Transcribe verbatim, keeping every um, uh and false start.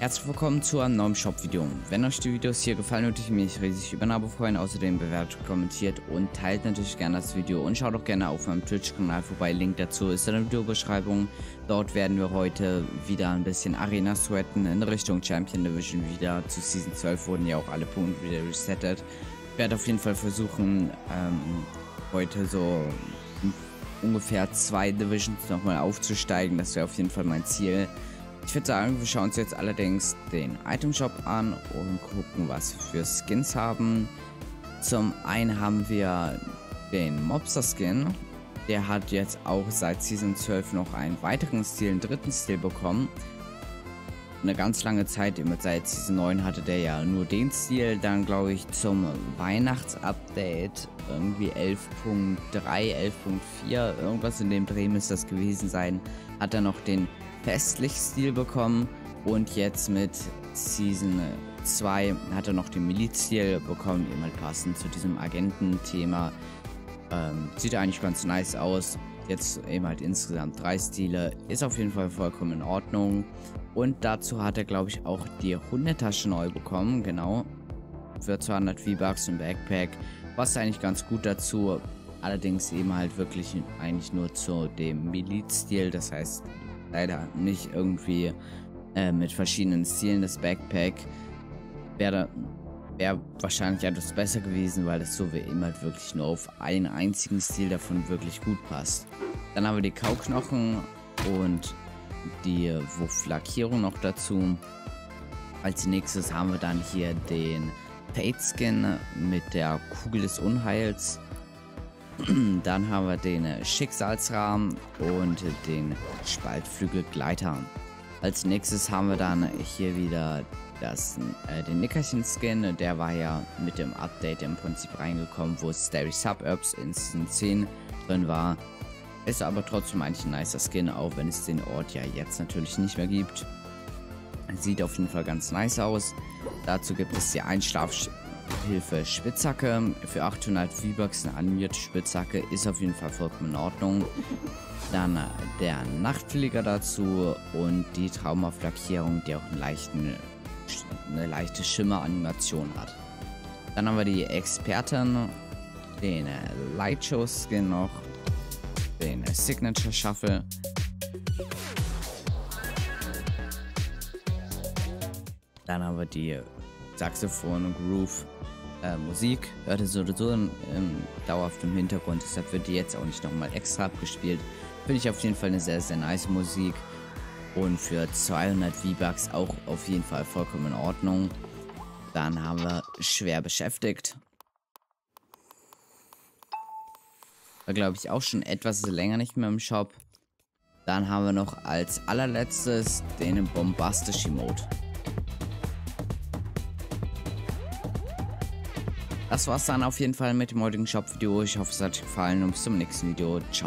Herzlich willkommen zu einem neuen Shop-Video. Wenn euch die Videos hier gefallen, würde ich mich riesig über ein Abo freuen. Außerdem bewertet, kommentiert und teilt natürlich gerne das Video. Und schaut auch gerne auf meinem Twitch-Kanal vorbei. Link dazu ist in der Videobeschreibung. Dort werden wir heute wieder ein bisschen Arena sweaten in Richtung Champion Division wieder. Zu Season zwölf wurden ja auch alle Punkte wieder resettet. Ich werde auf jeden Fall versuchen, ähm, heute so ungefähr zwei Divisions nochmal aufzusteigen. Das wäre auf jeden Fall mein Ziel. Ich würde sagen, wir schauen uns jetzt allerdings den Itemshop an und gucken, was wir für Skins haben. Zum einen haben wir den Mopser Skin. Der hat jetzt auch seit Season zwölf noch einen weiteren Stil, einen dritten Stil bekommen. Eine ganz lange Zeit, seit Season neun hatte der ja nur den Stil. Dann glaube ich zum Weihnachtsupdate irgendwie elf Punkt drei, elf Punkt vier, irgendwas in dem Dreh müsste das gewesen sein, hat er noch den festlichen Stil bekommen. Und jetzt mit Season zwei hat er noch den Miliz-Stil bekommen, eben halt passend zu diesem Agententhema. Ähm, sieht eigentlich ganz nice aus. Jetzt eben halt insgesamt drei Stile. Ist auf jeden Fall vollkommen in Ordnung. Und dazu hat er, glaube ich, auch die Hundetasche neu bekommen. Genau. Für zweihundert V-Bucks im Backpack. Passt eigentlich ganz gut dazu. Allerdings eben halt wirklich eigentlich nur zu dem Miliz-Stil. Das heißt leider nicht irgendwie äh, mit verschiedenen Stilen. Das Backpack wäre wär wahrscheinlich etwas besser gewesen, weil das so wie immer halt wirklich nur auf einen einzigen Stil davon wirklich gut passt. Dann haben wir die Kauknochen und die Wuff-Lackierung noch dazu. Als nächstes haben wir dann hier den Fate Skin mit der Kugel des Unheils. Dann haben wir den Schicksalsrahmen und den Spaltflügelgleiter. Als nächstes haben wir dann hier wieder das, äh, den Nickerchen-Skin. Der war ja mit dem Update im Prinzip reingekommen, wo Starry Suburbs in Season zehn drin war. Ist aber trotzdem eigentlich ein nicer Skin, auch wenn es den Ort ja jetzt natürlich nicht mehr gibt. Sieht auf jeden Fall ganz nice aus. Dazu gibt es die Einschlaf- Hilfe Spitzhacke für achthundert V-Bucks, eine animierte Spitzhacke, ist auf jeden Fall vollkommen in Ordnung. Dann der Nachtflieger dazu und die Traumaflackierung, die auch einen leichten, eine leichte Schimmeranimation hat. Dann haben wir die Expertin, den Lightshow Skin noch, den Signature Shuffle. Dann haben wir die Saxophon und Groove äh, Musik, hört ihr so oder so im, im dauerhaften Hintergrund, deshalb wird die jetzt auch nicht nochmal extra abgespielt. Finde ich auf jeden Fall eine sehr, sehr nice Musik und für zweihundert V-Bucks auch auf jeden Fall vollkommen in Ordnung. Dann haben wir schwer beschäftigt. War, glaube ich, auch schon etwas länger nicht mehr im Shop. Dann haben wir noch als allerletztes den bombastischen Mode. Das war's dann auf jeden Fall mit dem heutigen Shop-Video. Ich hoffe, es hat euch gefallen und bis zum nächsten Video. Ciao.